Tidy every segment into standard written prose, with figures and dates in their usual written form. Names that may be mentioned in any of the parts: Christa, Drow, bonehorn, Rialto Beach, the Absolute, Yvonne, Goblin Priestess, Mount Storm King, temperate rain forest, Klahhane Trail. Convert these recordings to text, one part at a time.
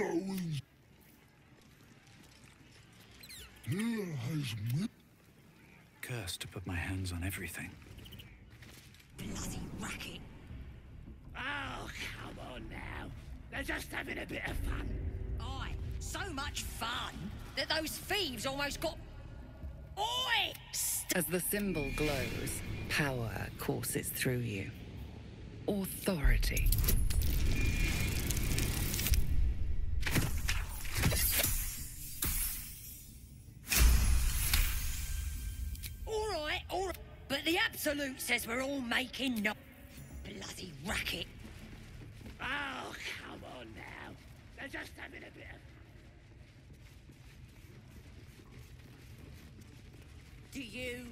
going. Here has me. Cursed to put my hands on everything. Bloody racket. Oh, come on now. They're just having a bit of fun. Aye, so much fun that those thieves almost got... Oi! As the symbol glows, power courses through you. Authority. All right, but the Absolute says we're all making no... Bloody racket. Oh, come on now. They're just having a bit of... Do you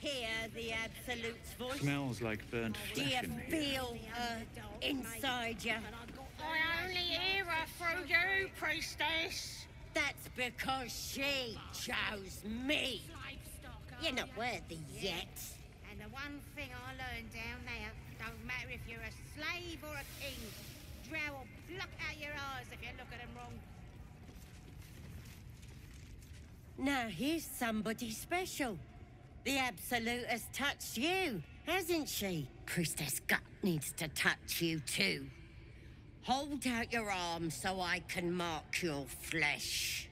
hear the Absolute's voice? Smells like burnt flesh in here. Do you feel her inside you? I only hear her through you, Priestess. That's because she chose me. You're not worthy yet. And the one thing I learned down there, don't matter if you're a slave or a king, Drow will pluck out your eyes if you look at them wrong. Now here's somebody special. The Absolute has touched you, hasn't she? Christa's gut needs to touch you too. Hold out your arm so I can mark your flesh.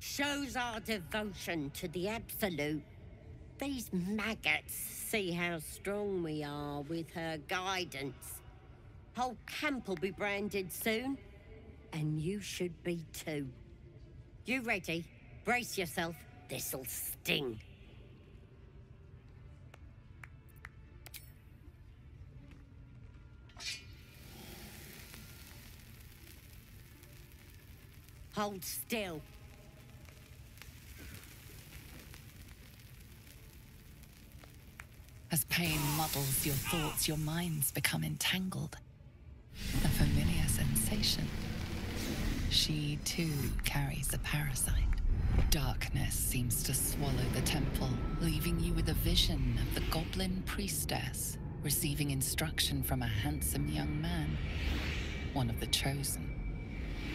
Shows our devotion to the Absolute. These maggots see how strong we are with her guidance. Whole camp will be branded soon, and you should be too. You ready? Brace yourself. This'll sting. Hold still. As pain muddles your thoughts, your minds become entangled. A familiar sensation. She too carries a parasite. Darkness seems to swallow the temple, leaving you with a vision of the Goblin Priestess receiving instruction from a handsome young man, one of the chosen.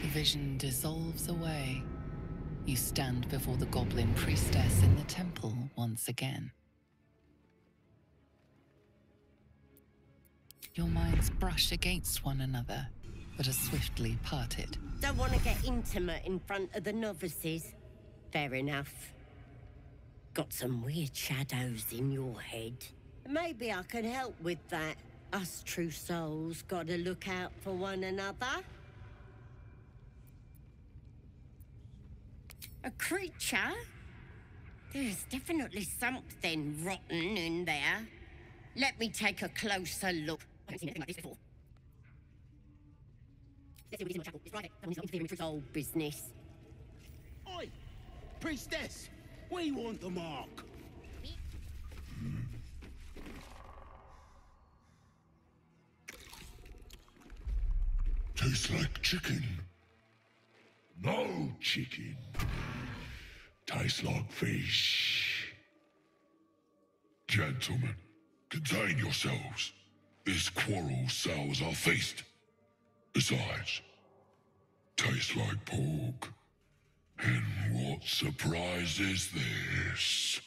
The vision dissolves away. You stand before the Goblin Priestess in the temple once again. Your minds brush against one another, but are swiftly parted. Don't want to get intimate in front of the novices. Fair enough. Got some weird shadows in your head. Maybe I can help with that. Us true souls gotta look out for one another. A creature? There's definitely something rotten in there. Let me take a closer look. I haven't seen anything like this before. Let's see what it is in my chapel. It's private. Someone's not interfering with his old business. Oi! Priestess! We want the mark! Tastes like chicken. No chicken. Tastes like fish. Gentlemen. Contain yourselves. This quarrel sours our feast. Besides, tastes like pork. And what surprise is this?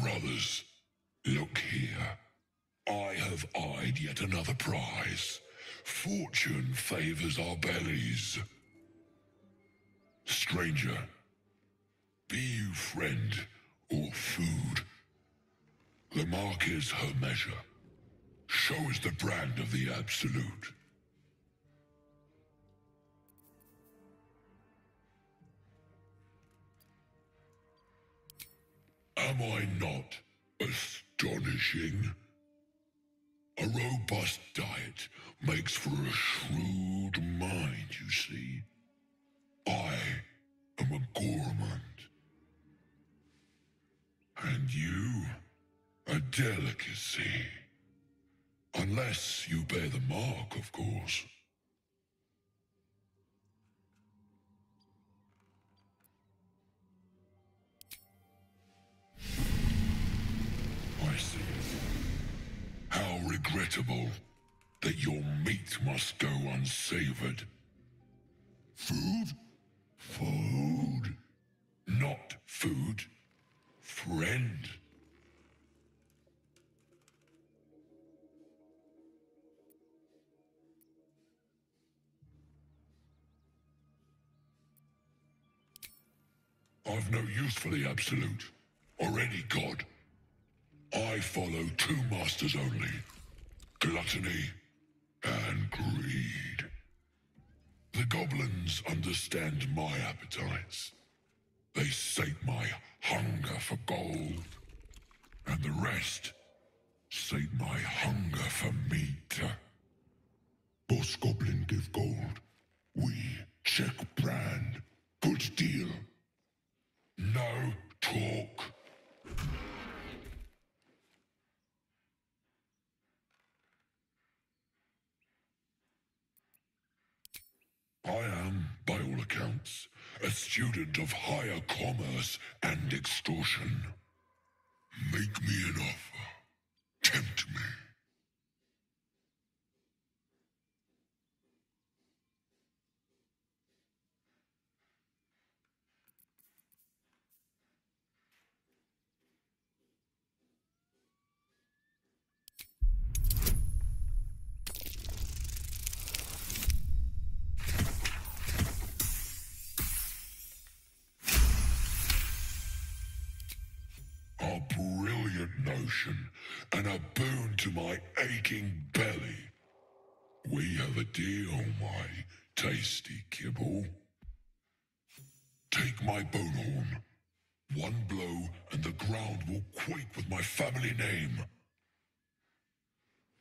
Brothers, look here. I have eyed yet another prize. Fortune favors our bellies. Stranger, be you friend or food. The mark is her measure. Show is the brand of the Absolute. Am I not astonishing? A robust diet makes for a shrewd mind, you see. I am a gourmand. And you... a delicacy. Unless you bear the mark, of course. regrettable that your meat must go unsavored. Food? Food. Not food. Friend. I've no use for the Absolute, or any god. I follow two masters only, gluttony and greed. The goblins understand my appetites. They sate my hunger for gold, and the rest sate my hunger for meat. Boss goblin give gold, we check brand, good deal. No talk. I am, by all accounts, a student of higher commerce and extortion. Make me an offer. Tempt me. And a boon to my aching belly. We have a deal, my tasty kibble. Take my bonehorn. One blow and the ground will quake with my family name.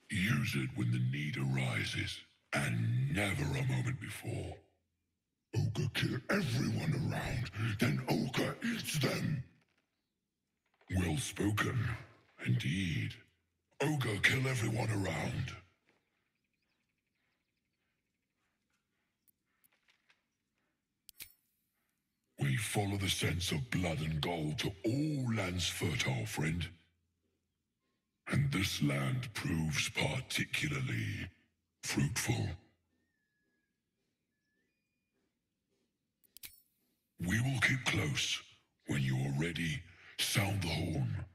Use it when the need arises, and never a moment before. Ogre kill everyone around, then ogre eats them. Well spoken. Indeed. Ogre kill everyone around. We follow the sense of blood and gold to all lands fertile, friend. And this land proves particularly fruitful. We will keep close. When you are ready, sound the horn.